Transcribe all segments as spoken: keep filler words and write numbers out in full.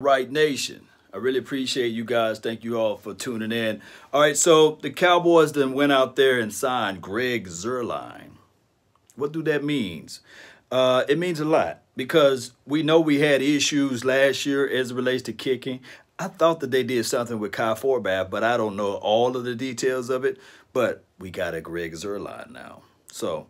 Right Nation. I really appreciate you guys. Thank you all for tuning in. All right, so the Cowboys then went out there and signed Greg Zuerlein. What do that means? Uh, it means a lot because we know we had issues last year as it relates to kicking. I thought that they did something with Kai Forbath, but I don't know all of the details of it. But we got a Greg Zuerlein now. So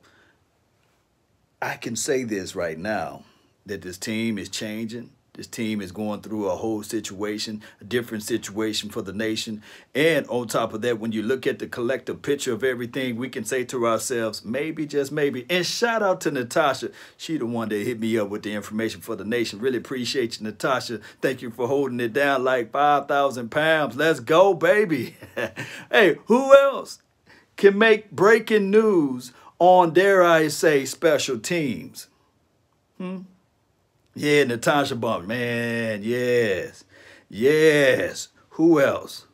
I can say this right now, that this team is changing. This team is going through a whole situation, a different situation for the nation. And on top of that, when you look at the collective picture of everything, we can say to ourselves, maybe, just maybe. And shout out to Natasha. She the one that hit me up with the information for the nation. Really appreciate you, Natasha. Thank you for holding it down like five thousand pounds. Let's go, baby. Hey, who else can make breaking news on, dare I say, special teams? Hmm? Yeah, Natasha Bump, man, yes, yes. Who else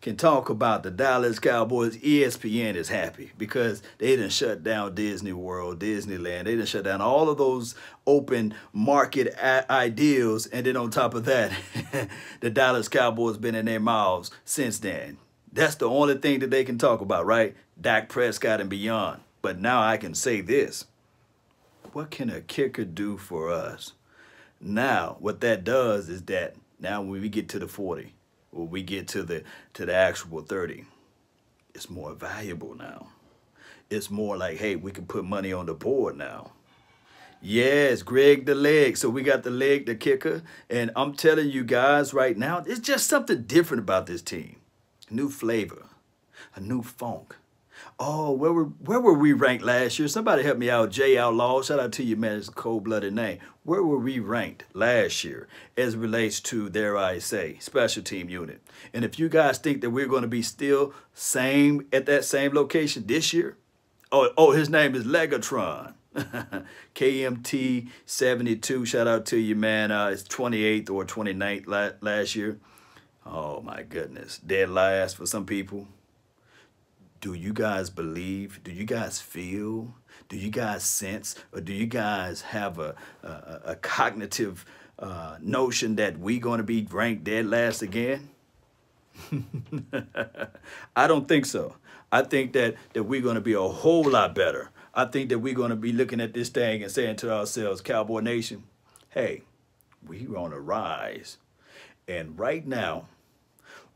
can talk about the Dallas Cowboys? E S P N is happy because they done shut down Disney World, Disneyland. They done shut down all of those open market ideals. And then on top of that, the Dallas Cowboys been in their mouths since then. That's the only thing that they can talk about, right? Dak Prescott and beyond. But now I can say this. What can a kicker do for us? Now, what that does is that now when we get to the forty, or we get to the to the actual thirty, it's more valuable now. It's more like, hey, we can put money on the board now. Yes, Greg the leg. So we got the leg, the kicker. And I'm telling you guys right now, it's just something different about this team. New flavor, a new funk. Oh, where were, where were we ranked last year? Somebody help me out. J. Outlaw, shout out to you, man. It's a cold-blooded name. Where were we ranked last year as it relates to, dare I say, special team unit? And if you guys think that we're going to be still same at that same location this year, oh, oh his name is Legatron. K M T seventy-two, shout out to you, man. Uh, it's twenty-eighth or twenty-ninth la last year. Oh, my goodness. Dead last for some people. Do you guys believe? Do you guys feel? Do you guys sense? Or do you guys have a, a, a cognitive uh, notion that we're going to be ranked dead last again? I don't think so. I think that, that we're going to be a whole lot better. I think that we're going to be looking at this thing and saying to ourselves, Cowboy Nation, hey, we're on a rise. And right now,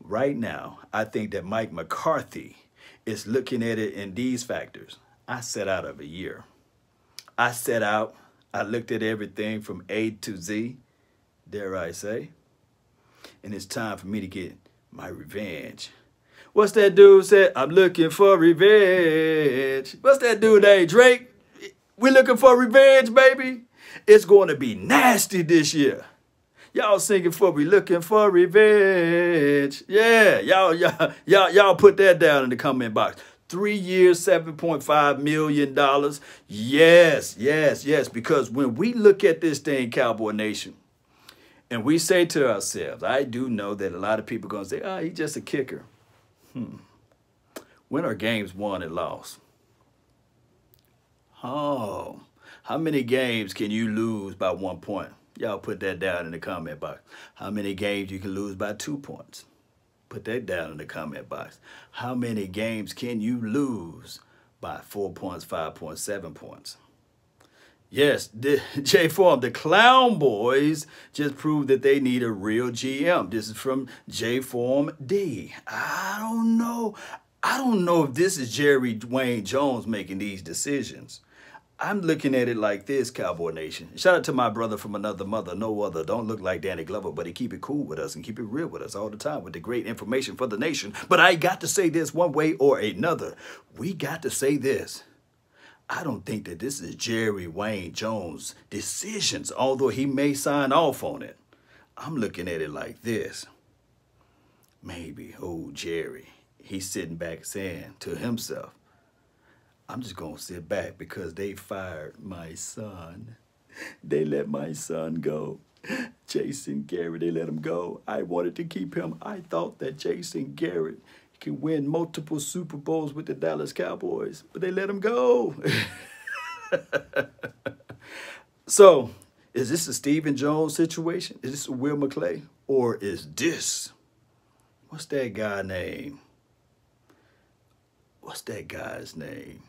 right now, I think that Mike McCarthy is looking at it in these factors. I set out of a year. I set out, I looked at everything from A to Z, dare I say, and it's time for me to get my revenge. What's that dude said? I'm looking for revenge. What's that dude name, Drake? We're looking for revenge, baby. It's going to be nasty this year. Y'all singing for me, looking for revenge. Yeah, y'all, y'all, y'all, y'all put that down in the comment box. Three years, seven point five million dollars. Yes, yes, yes. Because when we look at this thing, Cowboy Nation, and we say to ourselves, I do know that a lot of people are going to say, oh, he's just a kicker. Hmm. When are games won and lost? Oh, how many games can you lose by one point? Y'all put that down in the comment box. How many games you can lose by two points? Put that down in the comment box. How many games can you lose by four points, five points, seven points? Yes, JForm, the Clown Boys just proved that they need a real G M. This is from JForm D. I don't know. I don't know if this is Jerry Dwayne Jones making these decisions. I'm looking at it like this, Cowboy Nation. Shout out to my brother from another mother, no other. Don't look like Danny Glover, but he keep it cool with us and keep it real with us all the time with the great information for the nation. But I got to say this one way or another. We got to say this. I don't think that this is Jerry Wayne Jones' decisions, although he may sign off on it. I'm looking at it like this. Maybe old Jerry, he's sitting back saying to himself, I'm just going to sit back because they fired my son. They let my son go. Jason Garrett, they let him go. I wanted to keep him. I thought that Jason Garrett could win multiple Super Bowls with the Dallas Cowboys, but they let him go. So Is this a Stephen Jones situation? Is this a Will McClay? Or is this, what's that guy name? What's that guy's name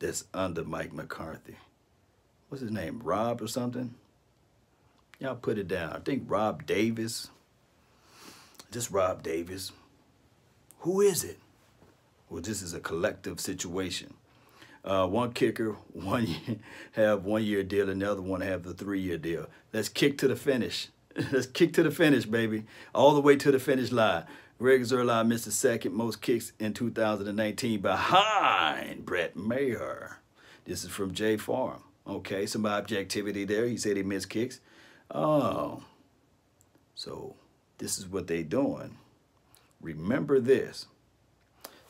that's under Mike McCarthy? What's his name, Rob or something? Y'all put it down. I think Rob Davis. Just Rob Davis. Who is it? Well, this is a collective situation. Uh, one kicker, one year, have one year deal, and the other one have the three year deal. Let's kick to the finish. Let's kick to the finish, baby. All the way to the finish line. Greg Zuerlein missed the second most kicks in two thousand nineteen behind Brett Mayer. This is from JForm. Okay, some objectivity there. He said he missed kicks. Oh, so this is what they're doing. Remember this.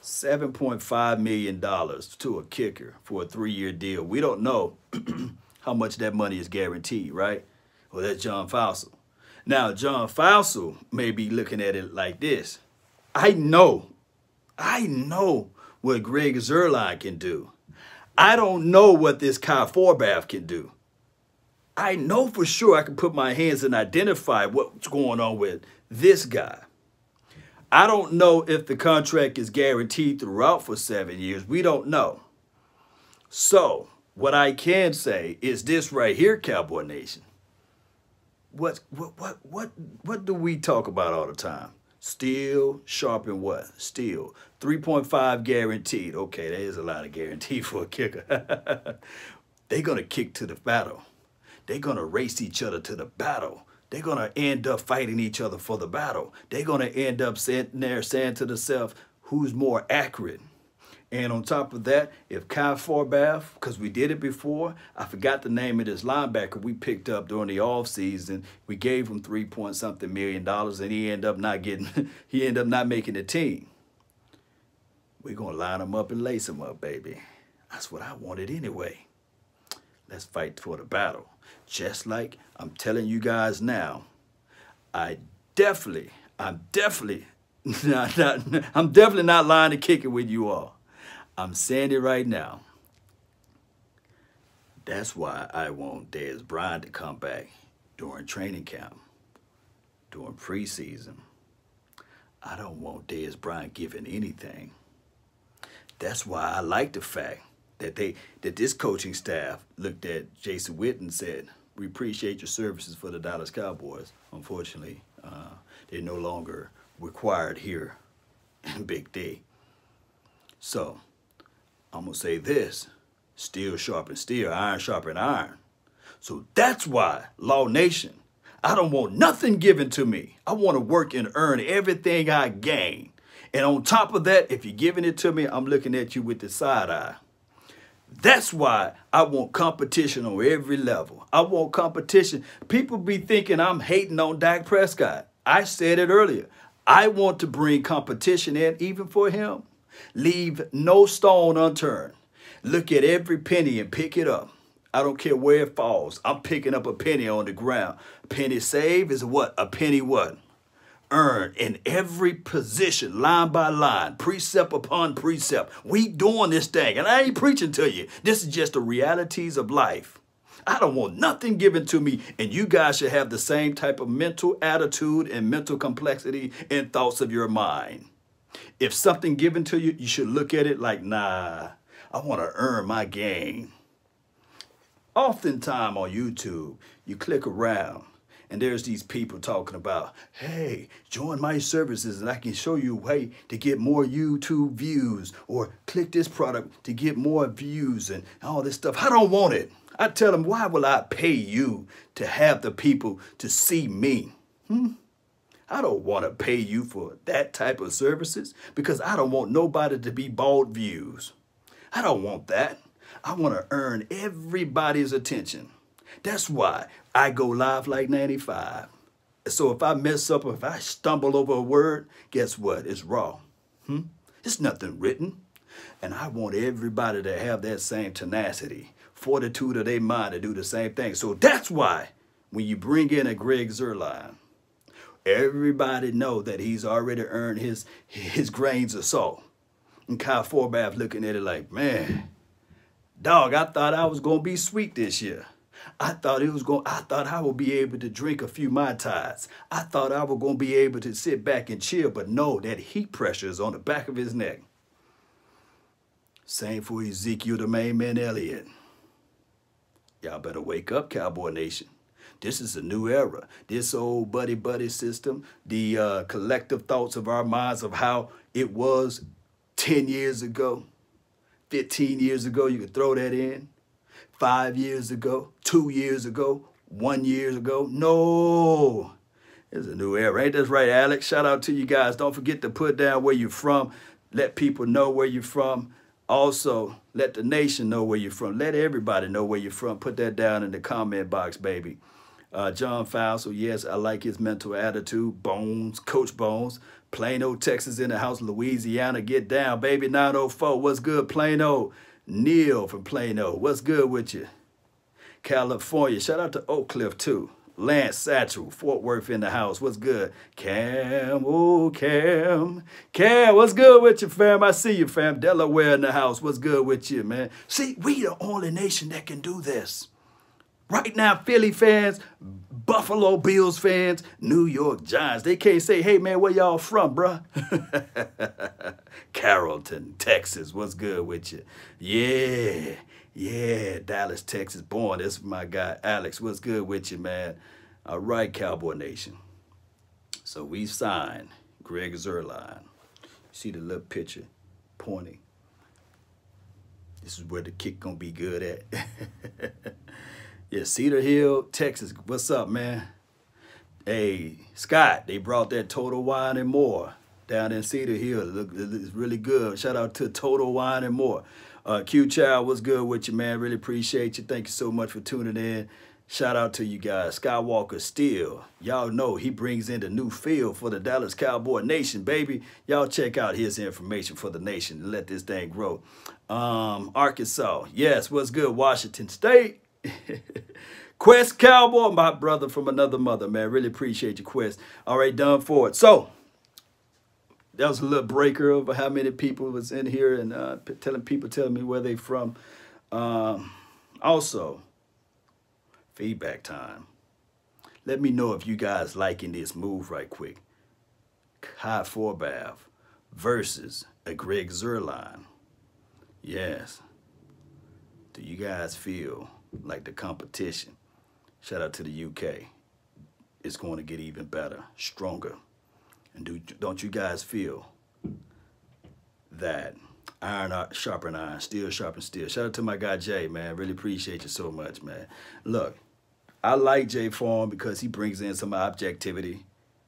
seven point five million dollars to a kicker for a three-year deal. We don't know how much that money is guaranteed, right? Well, that's John Fassel. Now, John Fassel may be looking at it like this. I know. I know what Greg Zuerlein can do. I don't know what this Kai Forbath can do. I know for sure I can put my hands and identify what's going on with this guy. I don't know if the contract is guaranteed throughout for seven years. We don't know. So what I can say is this right here, Cowboy Nation. What what what what what do we talk about all the time? Steel, sharpen what? Steel. three point five guaranteed. Okay, that is a lot of guarantee for a kicker. They're gonna kick to the battle. They're gonna race each other to the battle. They're going to end up fighting each other for the battle. They're going to end up sitting there saying to themselves, who's more accurate? And on top of that, if Kyle Forbath, because we did it before, I forgot the name of this linebacker we picked up during the offseason. We gave him three point something million dollars, and he ended up not getting, he ended up not making the team. We're going to line him up and lace him up, baby. That's what I wanted anyway. Let's fight for the battle. Just like I'm telling you guys now, I definitely, I'm definitely not, not, I'm definitely not lying to kick it with you all. I'm saying it right now. That's why I want Dez Bryant to come back during training camp, during preseason. I don't want Dez Bryant giving anything. That's why I like the fact that they that this coaching staff looked at Jason Witten and said, we appreciate your services for the Dallas Cowboys. Unfortunately, uh, they're no longer required here in Big D. So I'm going to say this, steel sharpen steel, iron sharpen iron. So that's why, Law Nation, I don't want nothing given to me. I want to work and earn everything I gain. And on top of that, if you're giving it to me, I'm looking at you with the side eye. That's why I want competition on every level. I want competition. People be thinking I'm hating on Dak Prescott. I said it earlier. I want to bring competition in, even for him. Leave no stone unturned. Look at every penny and pick it up. I don't care where it falls. I'm picking up a penny on the ground. A penny saved is what? A penny what? Earned in every position, line by line, precept upon precept. We doing this thing, and I ain't preaching to you. This is just the realities of life. I don't want nothing given to me, and you guys should have the same type of mental attitude and mental complexity and thoughts of your mind. If something given to you, you should look at it like, nah, I want to earn my gain. Oftentimes on YouTube, you click around, and there's these people talking about, hey, join my services and I can show you a way to get more YouTube views, or click this product to get more views and all this stuff. I don't want it. I tell them, why will I pay you to have the people to see me? Hmm? I don't want to pay you for that type of services, because I don't want nobody to be bought views. I don't want that. I want to earn everybody's attention. That's why I go live like ninety-five. So if I mess up, or if I stumble over a word, guess what? It's raw. Hmm? It's nothing written. And I want everybody to have that same tenacity, fortitude of their mind to do the same thing. So that's why when you bring in a Greg Zuerlein, everybody know that he's already earned his, his grains of salt. And Kyle Forbath looking at it like, man, dog, I thought I was going to be sweet this year. I thought it was going, I thought I would be able to drink a few Mai Tais. I thought I was going to be able to sit back and chill, but no, that heat pressure is on the back of his neck. Same for Ezekiel, the main man, Elliott. Y'all better wake up, Cowboy Nation. This is a new era. This old buddy-buddy system, the uh, collective thoughts of our minds of how it was ten years ago, fifteen years ago, you could throw that in, five years ago, two years ago, one year ago. No, it's a new era. Ain't that right, Alex? Shout out to you guys. Don't forget to put down where you're from. Let people know where you're from. Also, let the nation know where you're from. Let everybody know where you're from. Put that down in the comment box, baby. Uh, John Fassel, yes, I like his mental attitude. Bones, Coach Bones. Plano, Texas in the house. Louisiana, get down, baby. nine oh four, what's good, Plano? Neil from Plano, what's good with you? California, shout out to Oak Cliff, too. Lance Satchel, Fort Worth in the house, what's good? Cam, oh, Cam. Cam, what's good with you, fam? I see you, fam. Delaware in the house, what's good with you, man? See, we the only nation that can do this. Right now, Philly fans, Buffalo Bills fans, New York Giants, they can't say, hey, man, where y'all from, bruh? Carrollton, Texas, what's good with you? Yeah, yeah, Dallas, Texas, born. This is my guy, Alex, what's good with you, man? All right, Cowboy Nation. So we signed Greg Zuerlein. See the little picture pointing. This is where the kick gonna be good at. Yeah, Cedar Hill, Texas. What's up, man? Hey, Scott, they brought that Total Wine and More down in Cedar Hill. It look, it's really good. Shout out to Total Wine and More. Uh, Q Child, what's good with you, man? Really appreciate you. Thank you so much for tuning in. Shout out to you guys. Skywalker Steel. Y'all know he brings in the new field for the Dallas Cowboy Nation, baby. Y'all check out his information for the nation and let this thing grow. Um, Arkansas. Yes, what's good? Washington State. Quest Cowboy, my brother from another mother, man. Really appreciate you, Quest. All right, done for it. So that was a little breaker over how many people was in here and uh, telling people telling me where they from. Um, also, feedback time. Let me know if you guys liking this move right quick. Kai Forbath versus a Greg Zuerlein. Yes. Do you guys feel like the competition? Shout out to the U K. It's going to get even better, stronger. And do, don't you guys feel that iron sharpens iron, steel sharpens steel? Shout out to my guy Jay, man. Really appreciate you so much, man. Look, I like JForm because he brings in some objectivity.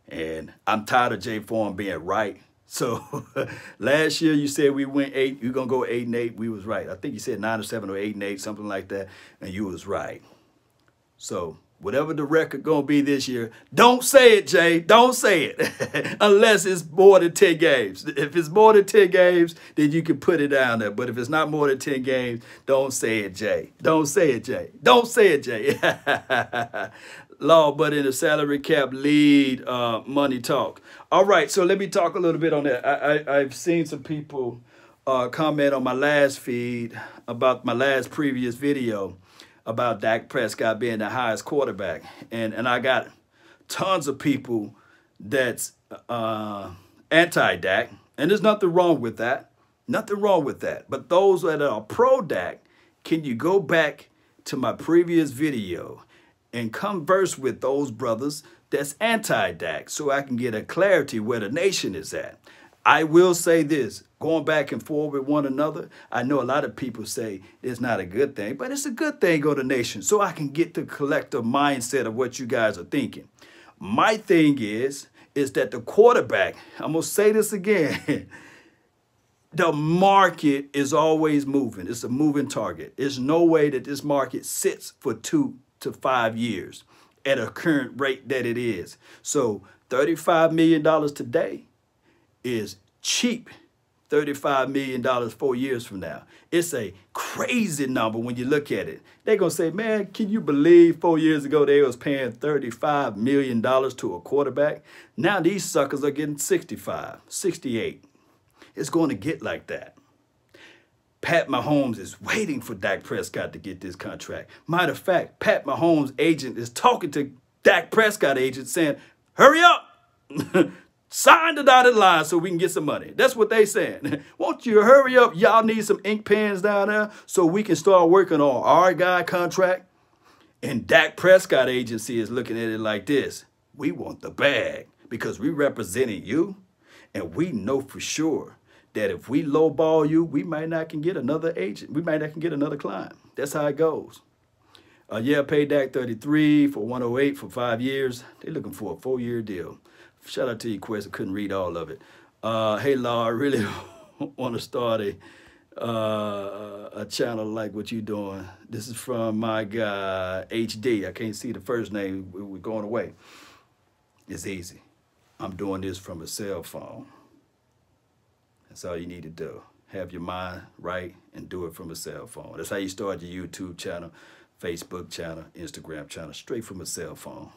And I'm tired of JForm being right. So last year you said we went eight, you're going to go eight and eight. We was right. I think you said nine or seven or eight and eight, something like that. And you was right. So whatever the record going to be this year, don't say it, Jay. Don't say it unless it's more than ten games. If it's more than ten games, then you can put it down there. But if it's not more than ten games, don't say it, Jay. Don't say it, Jay. Don't say it, Jay. Law, but in the salary cap lead, uh, money talk. All right, so let me talk a little bit on that. I, I, I've seen some people uh, comment on my last feed about my last previous video about Dak Prescott being the highest quarterback. And, and I got tons of people that's uh, anti-Dak, and there's nothing wrong with that. Nothing wrong with that. But those that are pro-Dak, can you go back to my previous video and converse with those brothers that's anti-Dak so I can get a clarity where the nation is at. I will say this, going back and forth with one another, I know a lot of people say it's not a good thing, but it's a good thing on the nation so I can get the collective mindset of what you guys are thinking. My thing is, is that the quarterback, I'm going to say this again, the market is always moving. It's a moving target. There's no way that this market sits for two to five years at a current rate that it is. So thirty-five million dollars today is cheap. thirty-five million dollars four years from now. It's a crazy number when you look at it. They're gonna say, man, can you believe four years ago they was paying thirty-five million dollars to a quarterback? Now these suckers are getting sixty-five, sixty-eight. It's gonna get like that. Pat Mahomes is waiting for Dak Prescott to get this contract. Matter of fact, Pat Mahomes' agent is talking to Dak Prescott agent saying, hurry up, sign the dotted line so we can get some money. That's what they saying. Won't you hurry up? Y'all need some ink pens down there so we can start working on our guy contract. And Dak Prescott agency is looking at it like this. We want the bag because we representing you and we know for sure that if we lowball you, we might not can get another agent. We might not can get another client. That's how it goes. Uh, yeah, pay Dak thirty-three for one oh eight for five years. They're looking for a four-year deal. Shout out to you, Quest. I couldn't read all of it. Uh, hey, Law, I really want to start a, uh, a channel like what you're doing. This is from my guy, H D. I can't see the first name. We're going away. It's easy. I'm doing this from a cell phone. That's all you need to do. Have your mind right and do it from a cell phone. That's how you start your YouTube channel, Facebook channel, Instagram channel, straight from a cell phone.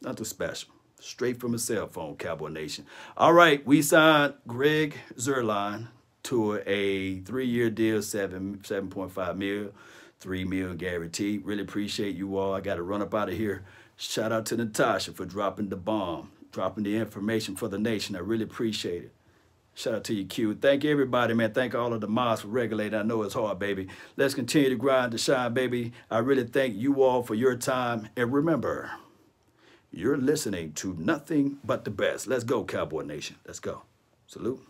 Nothing special. Straight from a cell phone, Cowboy Nation. All right, we signed Greg Zuerlein to a three-year deal, seven, $7.5 million, three million dollars guaranteed. Really appreciate you all. I got to run up out of here. Shout out to Natasha for dropping the bomb, dropping the information for the nation. I really appreciate it. Shout out to you, Q. Thank everybody, man. Thank all of the mods for regulating. I know it's hard, baby. Let's continue to grind to shine, baby. I really thank you all for your time. And remember, you're listening to nothing but the best. Let's go, Cowboy Nation. Let's go. Salute.